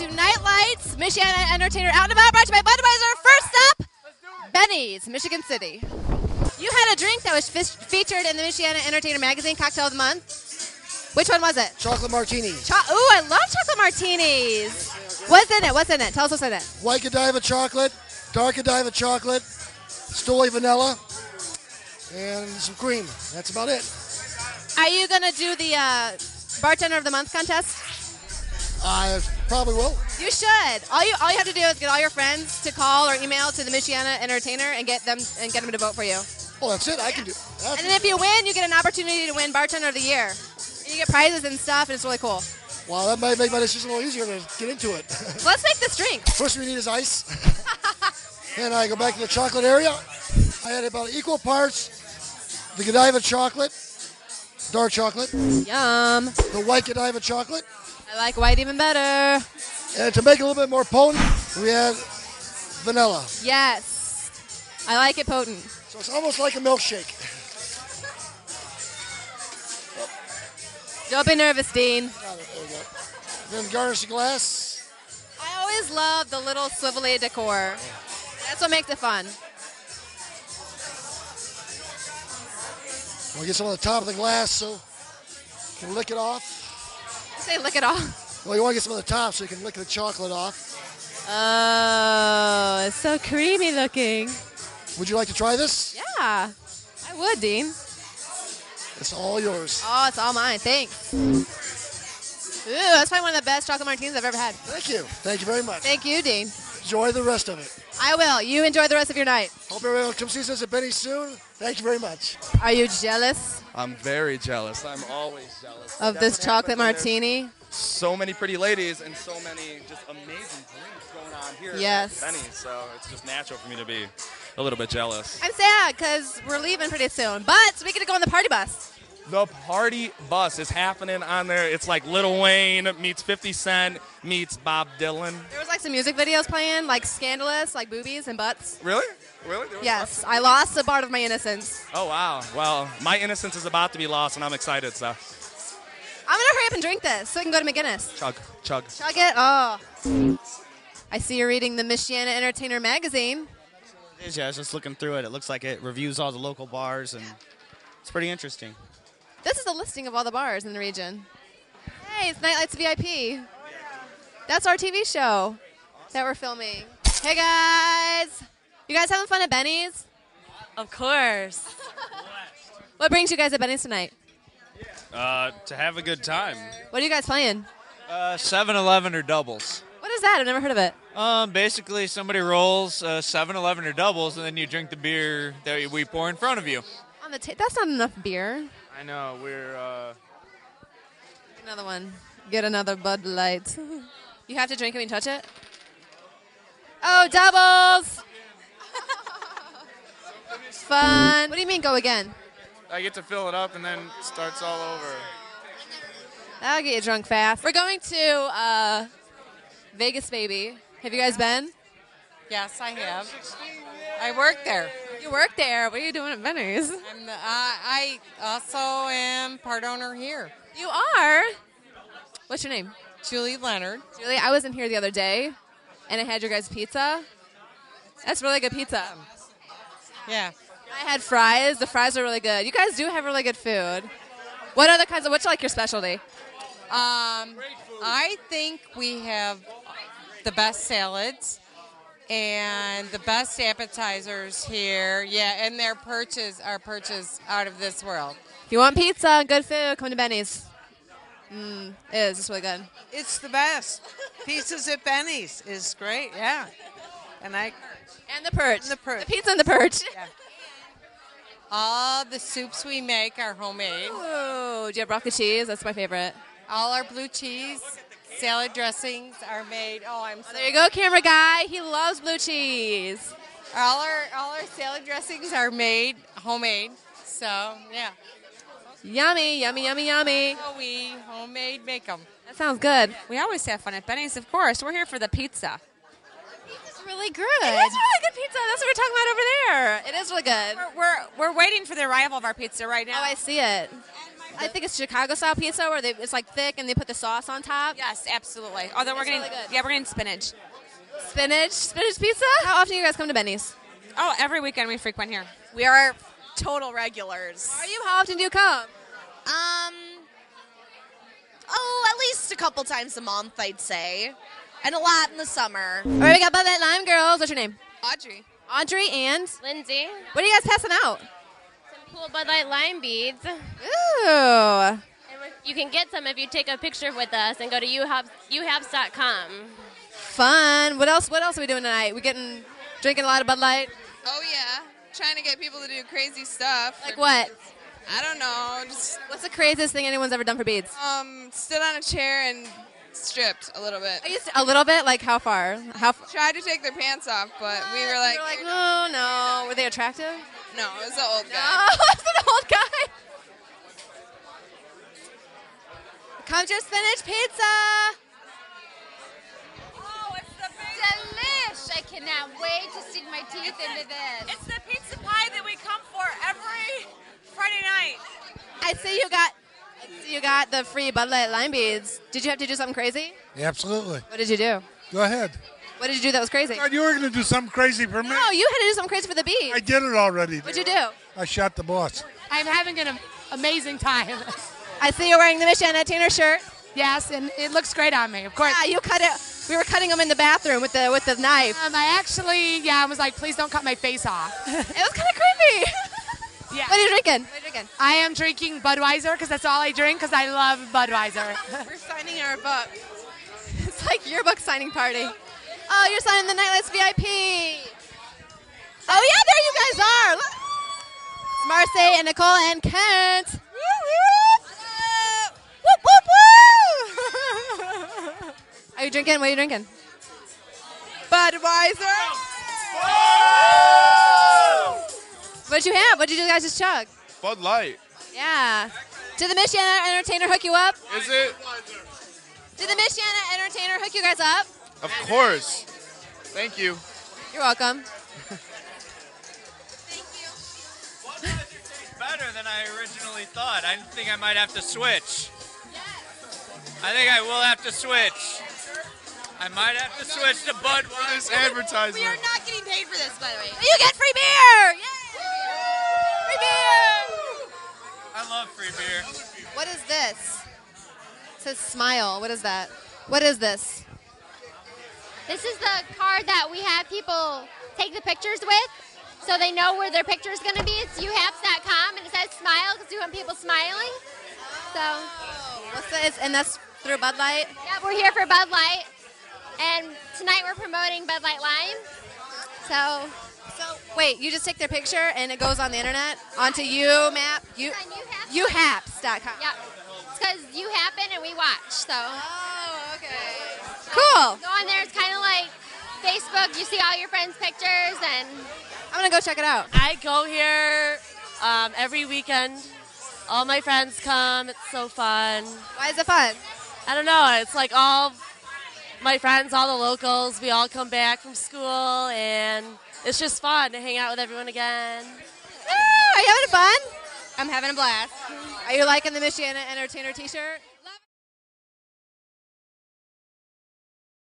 to Night Lights, Michiana Entertainer Out and About, brought to you by Budweiser. First up, Benny's, Michigan City. You had a drink that was featured in the Michiana Entertainer magazine, Cocktail of the Month. Which one was it? Chocolate martini. Ooh, I love chocolate martinis. What's in it? What's in it? Tell us what's in it. White Godiva chocolate, dark Godiva chocolate, Stoli vanilla, and some cream. That's about it. Are you going to do the Bartender of the Month contest? I probably will. You should. All you have to do is get all your friends to call or email to the Michiana Entertainer and get them to vote for you. Well, that's it. I can do that. And then if you win, you get an opportunity to win Bartender of the Year. You get prizes and stuff, and it's really cool. Wow, that might make my decision a little easier to get into it. Let's make this drink. First we need is ice. And I go back to the chocolate area. I had about equal parts the Godiva chocolate, dark chocolate. Yum. The white Godiva chocolate. I like white even better. And to make it a little bit more potent, we add vanilla. Yes. I like it potent. So it's almost like a milkshake. Don't be nervous, Dean. There we go. Then garnish the glass. I always love the little swivelly decor. That's what makes it fun. We'll get some on the top of the glass so you can lick it off. You say lick it off? Well, you want to get some on the top so you can lick the chocolate off. Oh, it's so creamy looking. Would you like to try this? Yeah, I would, Dean. It's all yours. Oh, it's all mine. Thanks. Ooh, that's probably one of the best chocolate martinis I've ever had. Thank you. Thank you very much. Thank you, Dean. Enjoy the rest of it. I will. You enjoy the rest of your night. Hope everyone will come see us at Benny's soon. Thank you very much. Are you jealous? I'm very jealous. I'm always jealous. Of this chocolate martini? So many pretty ladies and so many just amazing drinks going on here at Benny's. So it's just natural for me to be a little bit jealous. I'm sad because we're leaving pretty soon, but we get to go on the party bus. The party bus is happening on there. It's like Lil Wayne meets 50 Cent meets Bob Dylan. There was like some music videos playing, like Scandalous, like Boobies and Butts. Really? Really? Yes. I lost a part of my innocence. Oh, wow. Well, my innocence is about to be lost, and I'm excited, so. I'm going to hurry up and drink this so we can go to McGinnis. Chug. Chug. Chug it? Oh. I see you're reading the Michiana Entertainer magazine. Yeah, I was just looking through it. It looks like it reviews all the local bars, and it's pretty interesting. This is a listing of all the bars in the region. Hey, it's Night Lights VIP. Oh, yeah. That's our TV show that we're filming. Hey, guys. You guys having fun at Benny's? Of course. What brings you guys at Benny's tonight? To have a good time. What are you guys playing? 7-Eleven or doubles. What is that? I've never heard of it. Basically, somebody rolls 7-Eleven or doubles, and then you drink the beer that we pour in front of you. On the that's not enough beer. I know. We're another one. Get another Bud Light. You have to drink it and touch it. Oh, doubles! Fun. What do you mean, go again? I get to fill it up and then it starts all over. That'll get you drunk fast. We're going to Vegas, baby. Have you guys been? Yes, I have. I work there. You work there. What are you doing at Benny's? I also am part owner here. You are? What's your name? Julie Leonard. Julie, I was in here the other day, and I had your guys' pizza. That's really good pizza. Yeah. I had fries. The fries are really good. You guys do have really good food. What other kinds of, what's like your specialty? I think we have the best salads and the best appetizers here. Yeah, and their perches are perches out of this world. If you want pizza and good food, come to Benny's. It is. It's really good. It's the best. Pizzas at Benny's is great, yeah. And the perch. And the perch. The pizza and the perch. Yeah. All the soups we make are homemade. Ooh, do you have broccoli cheese? That's my favorite. All our blue cheese, salad dressings are made. Oh, I'm sorry. There you go, camera guy. He loves blue cheese. All our salad dressings are made homemade. So, yeah. Yummy, yummy, yummy, yummy. So we homemade make them. That sounds good. We always have fun at Benny's, of course. We're here for the pizza. Really good. It is really good pizza. That's what we're talking about over there. It is really good. We're waiting for the arrival of our pizza right now. Oh, I see it. I think it's Chicago style pizza where they, it's like thick and they put the sauce on top. Yes, absolutely. Although we're getting, yeah, we're getting spinach. Spinach? Spinach pizza? How often do you guys come to Benny's? Oh, every weekend we frequent here. We are total regulars. Are you? How often do you come? Oh, at least a couple times a month, I'd say. And a lot in the summer. All right, we got Bud Light Lime girls. What's your name? Audrey. Audrey and? Lindsay. What are you guys passing out? Some cool Bud Light Lime beads. Ooh. And you can get some if you take a picture with us and go to UHapps.com. Fun. What else are we doing tonight? We getting, drinking a lot of Bud Light? Oh, yeah. Trying to get people to do crazy stuff. Like what? I don't know. Just, what's the craziest thing anyone's ever done for beads? Stood on a chair and... stripped a little bit. A little bit? Like how far? Tried to take their pants off, but we were like... oh, no. Were they attractive? No, it was an old guy. No, it was an old guy. Come to your spinach pizza. Oh, it's the pizza. Delish. I cannot wait to sink my teeth into this. It's the pizza pie that we come for every Friday night. I see you got... You got the free Bud Light Lime beads. Did you have to do something crazy? Yeah, absolutely. What did you do? Go ahead. What did you do that was crazy? I thought you were going to do something crazy for me. No, you had to do something crazy for the beads. I did it already. What'd you do? I shot the boss. I'm having an amazing time. I see you're wearing the Michiana Entertainer shirt. Yes, and it looks great on me, of course. Yeah, you cut it. We were cutting them in the bathroom with the knife. I actually, I was like, please don't cut my face off. It was kind of creepy. Yeah. What are you drinking? I am drinking Budweiser because that's all I drink because I love Budweiser. We're signing our book. It's like your book signing party. Oh, you're signing the Nightlights VIP. Oh, yeah, there you guys are. Look. It's Marcy and Nicole and Kent. Woo, whoop, whoop, woo. Are you drinking? What are you drinking? Budweiser. Oh. What'd you have? What'd you guys just chug? Bud Light. Yeah. Did the Michiana Entertainer hook you up? Is it? Did the Michiana Entertainer hook you guys up? Of course. Thank you. You're welcome. Thank you. Bud Light tastes better than I originally thought. I think I might have to switch. Yes. I think I will have to switch. I might have to switch to Budweiser advertisement. We are not getting paid for this, by the way. You get free beer! Yay! Free beer! I love free beer. What is this? It says smile. What is that? What is this? This is the card that we have people take the pictures with so they know where their picture is going to be. It's UHapps.com and it says smile because we want people smiling. So. What's this? And that's through Bud Light? Yeah, we're here for Bud Light. And tonight we're promoting Bud Light Lime. So wait, you just take their picture and it goes on the internet onto UHapps.com. Yeah, it's because you happen and we watch. So. Oh, okay. Cool. Go on there. It's kind of like Facebook. You see all your friends' pictures, and I'm gonna go check it out. I go here every weekend. All my friends come. It's so fun. Why is it fun? I don't know. It's like all my friends, all the locals. We all come back from school and. It's just fun to hang out with everyone again. Oh, are you having fun? I'm having a blast. Are you liking the Michiana Entertainer t-shirt?